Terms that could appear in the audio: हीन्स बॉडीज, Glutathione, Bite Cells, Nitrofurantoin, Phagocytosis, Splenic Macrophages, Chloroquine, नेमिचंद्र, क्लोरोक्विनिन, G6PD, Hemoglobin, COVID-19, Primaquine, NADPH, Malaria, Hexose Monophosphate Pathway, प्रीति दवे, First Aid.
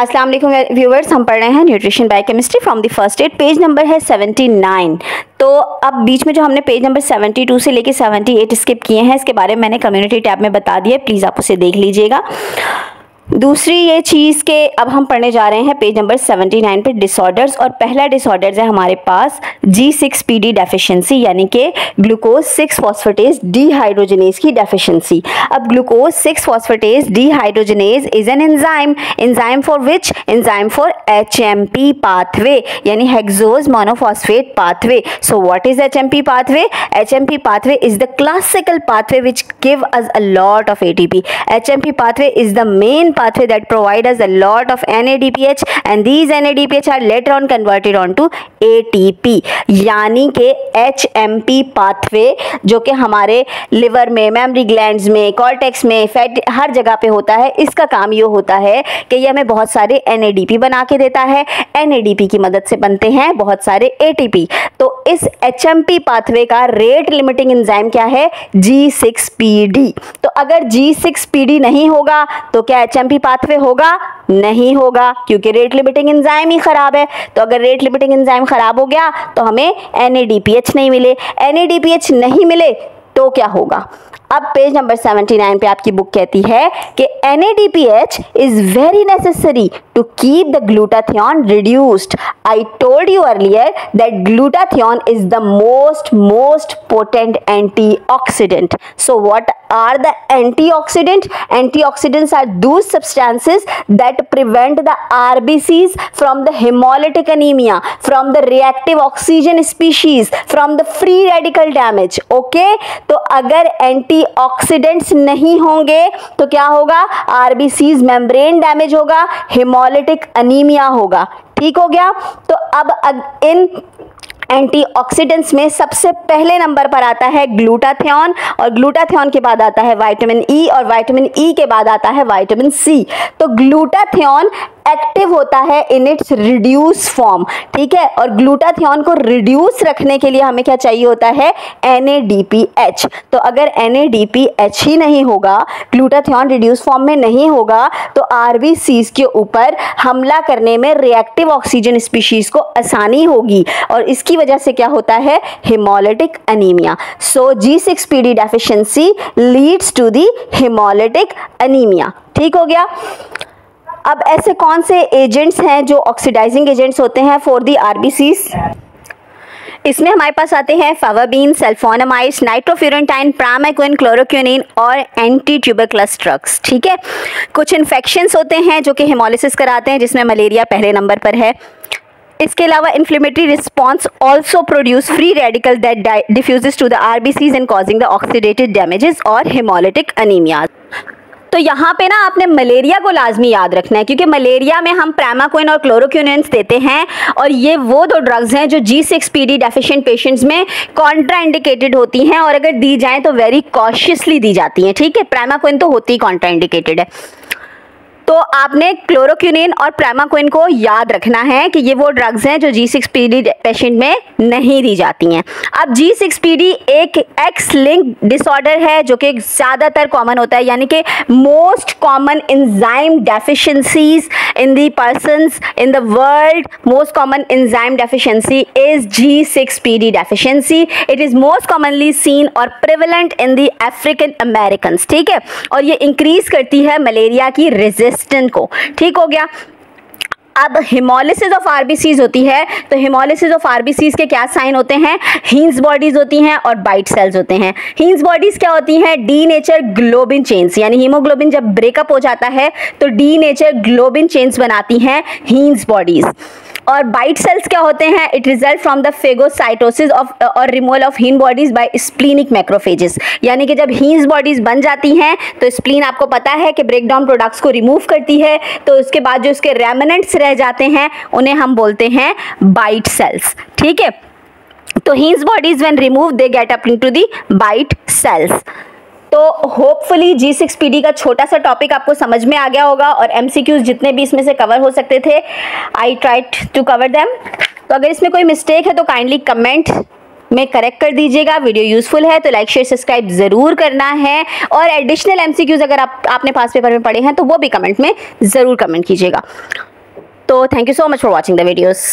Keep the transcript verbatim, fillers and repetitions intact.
अस्सलाम वालेकुम व्यूवर्स, हम पढ़ रहे हैं nutrition biochemistry from the first add. Page number है सेवेंटी नाइन। तो अब बीच में जो हमने पेज नंबर सेवेंटी टू से लेके सेवेंटी एट स्किप किए हैं, इसके बारे में मैंने कम्युनिटी टैब में बता दिया, प्लीज़ आप उसे देख लीजिएगा। दूसरी ये चीज़ के अब हम पढ़ने जा रहे हैं पेज नंबर सेवेंटी नाइन पे डिसऑर्डर्स, और पहला डिसऑर्डर्स है हमारे पास G six P D deficiency, यानी कि ग्लूकोज सिक्स फॉस्फेटेज डीहाइड्रोजनेज की डेफिशिएंसी। अब glucose six phosphatase dehydrogenase is an enzyme enzyme for which enzyme for H M P pathway, यानी hexose monophosphate pathway. So what is H M P pathway? H M P pathway is the classical pathway which give us a lot of A T P. H M P pathway is the main pathway that provide us a lot of N A D P H, and these N A D P H are later on converted on to A T P, यानी कि H M P pathway जो कि हमारे liver में, memory glands में, cortex में, fat हर जगह पे होता है। इसका काम ये होता है कि ये हमें बहुत सारे N A D P बना के देता है। N A D P की मदद से बनते हैं बहुत सारे A T P। तो इस H M P pathway का rate limiting enzyme क्या है? G six P D. तो अगर जी सिक्स पी डी नहीं होगा तो क्या H M P पाथवे होगा? नहीं होगा, क्योंकि रेट लिमिटिंग एंजाइम ही खराब है। तो अगर रेट लिमिटिंग एंजाइम खराब हो गया तो हमें N A D P H नहीं मिले। N A D P H नहीं मिले तो क्या होगा? अब पेज नंबर सेवेंटी नाइन पे आपकी बुक कहती है कि N A D P H is very necessary to keep the glutathione reduced. I told you earlier that glutathione is the most most potent antioxidant. So what are the antioxidant? Antioxidants are those substances that prevent the R B Cs from the haemolytic anaemia, from the reactive oxygen species, from the free radical damage. Okay, तो अगर antioxidants नहीं होंगे तो क्या होगा? R B seize membrane damage होगा, haemolytic anaemia होगा। ठीक हो गया। तो अब इन एंटीऑक्सीडेंट्स में सबसे पहले नंबर पर आता है ग्लूटाथियोन, और ग्लूटाथियोन के बाद आता है विटामिन ई, और विटामिन ई के बाद आता है विटामिन सी। तो ग्लूटाथियोन एक्टिव होता है इन इट्स रिड्यूस फॉर्म, ठीक है। और ग्लूटाथियोन को रिड्यूस रखने के लिए हमें क्या चाहिए होता है? N A D P H. तो अगर N A D P H ही नहीं होगा, ग्लूटाथियोन रिड्यूस फॉर्म में नहीं होगा, तो आर बी सीज के ऊपर हमला करने में रिएक्टिव ऑक्सीजन स्पीशीज को आसानी होगी, और इसकी वजह से क्या होता है? Haemolytic anaemia. So G six P D deficiency leads to the haemolytic anaemia. ठीक हो गया। अब ऐसे कौन से एजेंट्स हैं जो ऑक्सीडाइजिंग एजेंट्स होते हैं for the R B Cs? इसमें हमारे पास आते हैं fava bean, sulphonamides, nitrofurantoin, primaquine, क्लोरोक्विनिन और एंटीट्यूबरकुलस ड्रग्स। ठीक है। कुछ इन्फेक्शंस होते हैं जो कि हेमोलिसिस कराते हैं, जिसमें मलेरिया पहले नंबर पर है। इसके अलावा inflammatory response also produce free radical that diffuses to the R B Cs and causing the oxidative damages और हेमोलिटिक अनीमिया। तो यहाँ पे ना आपने मलेरिया को लाजमी याद रखना है, क्योंकि मलेरिया में हम प्रामाक्विन और क्लोरोक्विनिन्स देते हैं, और ये वो दो ड्रग्स हैं जो G six P D deficient patients में कॉन्ट्राइंडिकेटेड होती हैं, और अगर दी जाएं तो वेरी कॉशियसली दी जाती हैं। ठीक है। प्रामाक्विन तो होती ही कॉन्ट्राइंडिकेटेड है। तो आपने क्लोरोक्विनिन और प्रामाक्विन को याद रखना है कि ये वो ड्रग्स हैं जो G six P D patient में नहीं दी जाती हैं। अब जी सिक्स पी डी एक एक्स लिंक डिसऑर्डर है जो कि ज़्यादातर कॉमन होता है, यानी कि most common enzyme deficiencies in the persons in the world, most common enzyme deficiency is G six P D deficiency. It is most commonly seen और prevalent in the African Americans. ठीक है। और ये increase करती है malaria की resistance को। ठीक हो गया। अब haemolysis of R B Cs होती है, तो haemolysis of R B Cs के क्या साइन होते हैं? हीन्स बॉडीज होती हैं और बाइट सेल्स होते हैं। हीन्स बॉडीज क्या होती हैं? डी नेचर ग्लोबिन चेन्स, यानी हीमोग्लोबिन जब ब्रेकअप हो जाता है तो डी नेचर ग्लोबिन चेन्स बनाती हैं हीन्स बॉडीज। और बाइट सेल्स क्या होते हैं? It result from the phagocytosis of और removal of Heinz bodies by splenic macrophages, यानी कि जब हीन्स बॉडीज बन जाती हैं तो स्प्लीन आपको पता है कि ब्रेकडाउन प्रोडक्ट्स को रिमूव करती है, तो उसके बाद जो उसके रेमिनेंट्स रह जाते हैं उन्हें हम बोलते हैं बाइट सेल्स। ठीक है। तो हीन्स बॉडीज when remove they get up into the bite cells. तो hopefully G six P D का छोटा सा टॉपिक आपको समझ में आ गया होगा, और एम सी क्यूज़ जितने भी इसमें से कवर हो सकते थे I tried to cover them. तो अगर इसमें कोई मिस्टेक है तो काइंडली कमेंट में करेक्ट कर दीजिएगा। वीडियो यूज़फुल है तो लाइक शेयर सब्सक्राइब ज़रूर करना है, और एडिशनल एम सी क्यूज़ अगर आप, आपने पास पेपर में पढ़े हैं तो वो भी कमेंट में ज़रूर कमेंट कीजिएगा। तो thank you so much for watching the videos.